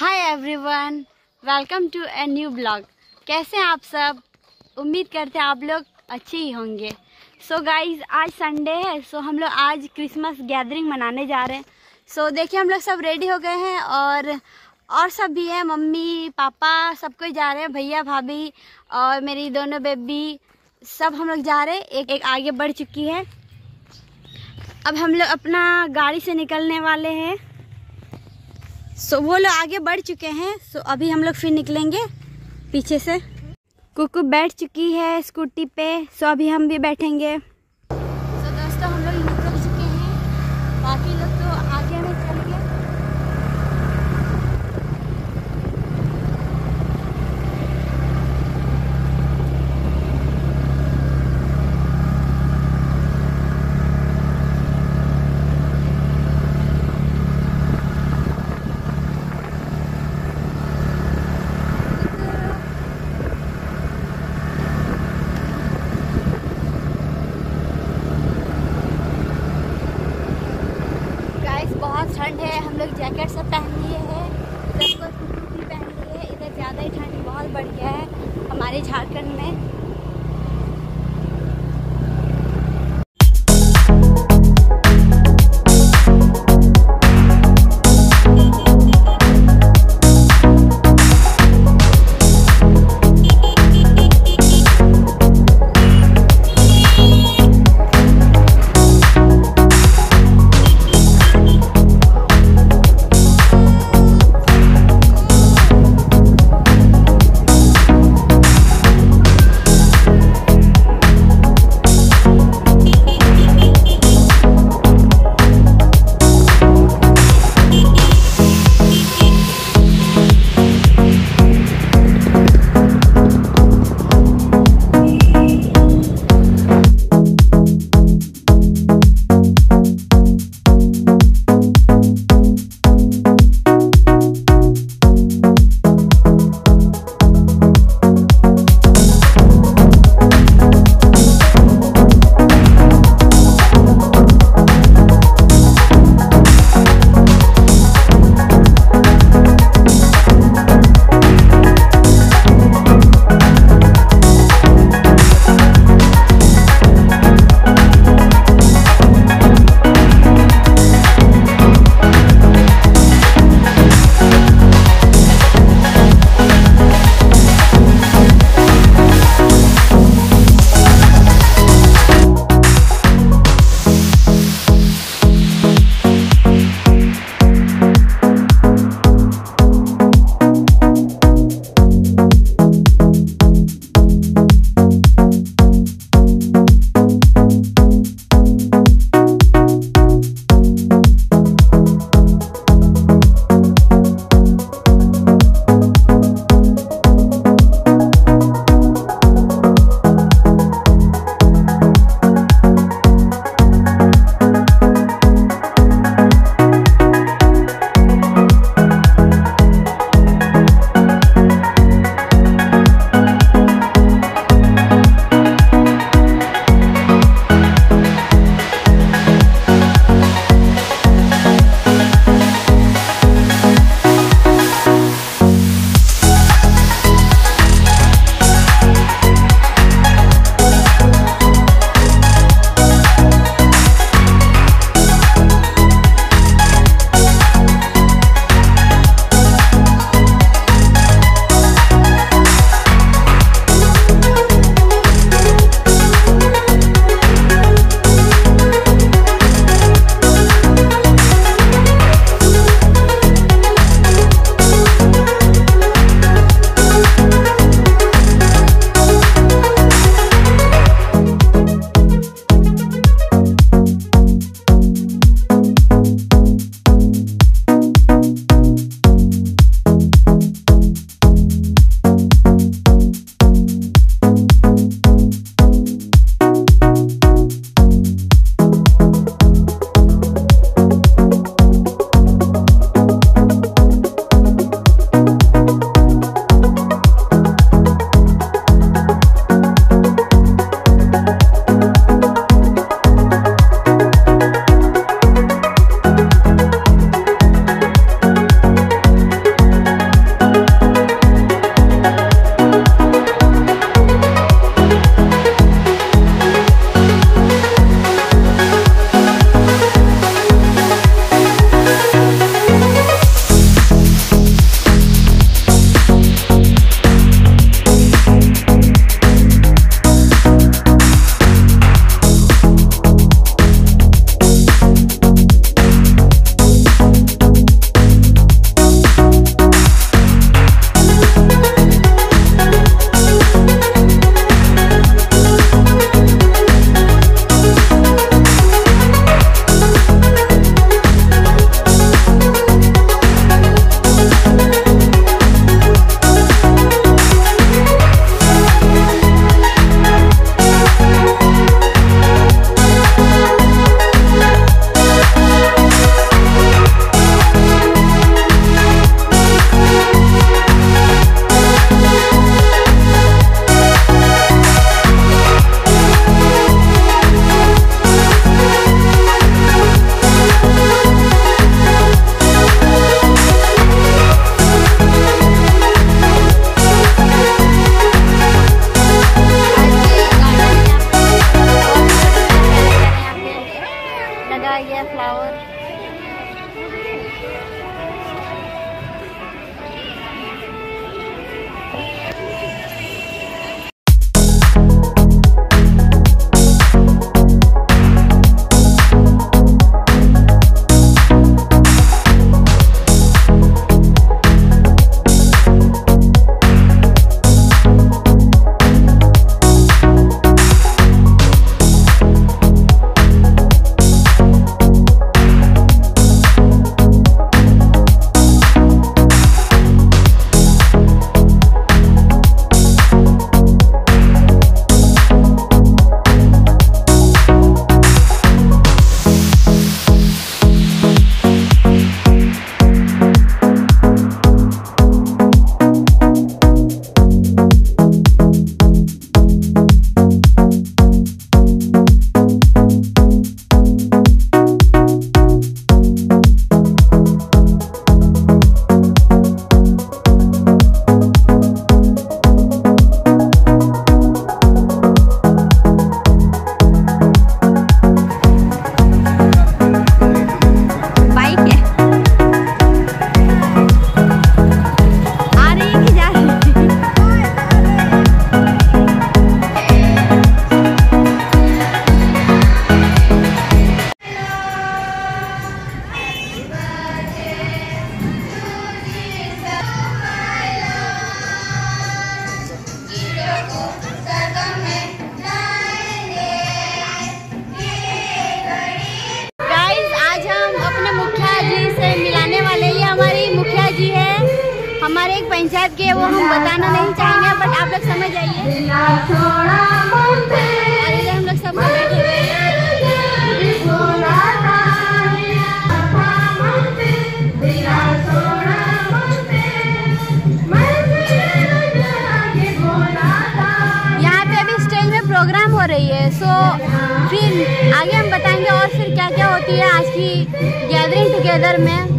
Hi everyone, welcome to a new blog. कैसे हैं आप सब? उम्मीद करते हैं आप लोग अच्छे ही होंगे। सो गाइज, आज संडे है। सो हम लोग आज क्रिसमस गैदरिंग मनाने जा रहे हैं। सो देखिए, हम लोग सब रेडी हो गए हैं और सब भी है, मम्मी पापा सब कोई जा रहे हैं, भैया भाभी और मेरी दोनों बेबी, सब हम लोग जा रहे हैं। एक एक आगे बढ़ चुकी है। अब हम लोग अपना गाड़ी से निकलने वाले हैं। सो वो लोग आगे बढ़ चुके हैं। सो अभी हम लोग फिर निकलेंगे पीछे से। कुकू बैठ चुकी है स्कूटी पे। सो अभी हम भी बैठेंगे। सो दोस्तों, हम लोग निकल चुके हैं, बाकी लोग तो आगे में चल गए। ठंड है, हम लोग जैकेट सब पहन लिए हैं, सबको टूपी भी पहन लिए है। इधर ज़्यादा ही ठंड बहुत बढ़ गया है हमारे झारखंड में। हमारे एक पंचायत की है, वो हम बताना नहीं चाहेंगे, बट आप लोग समझ आइए। हम लोग सब बैठे हुए हैं। यहाँ पे अभी स्टेज में प्रोग्राम हो रही है, सो फिर आगे हम बताएंगे और फिर क्या क्या होती है आज की गैदरिंग टुगेदर में।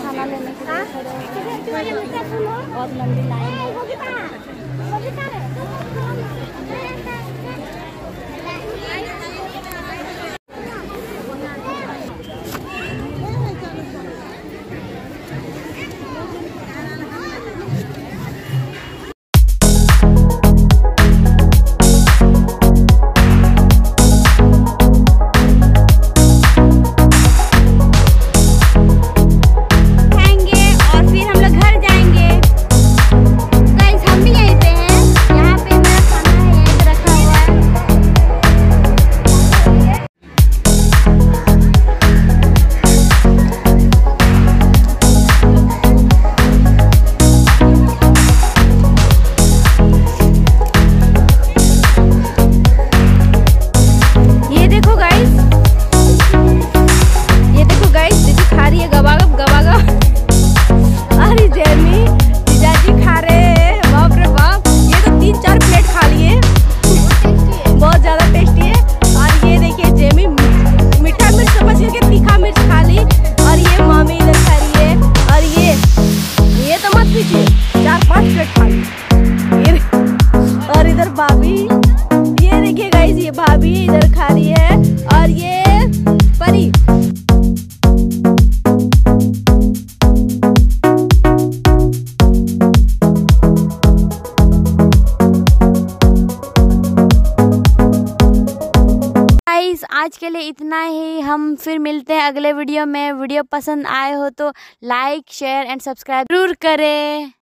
खाना लेने के लिए बहुत लंबी लाइन है। आज के लिए इतना ही, हम फिर मिलते हैं अगले वीडियो में। वीडियो पसंद आए हो तो लाइक, शेयर एंड सब्सक्राइब जरूर करें।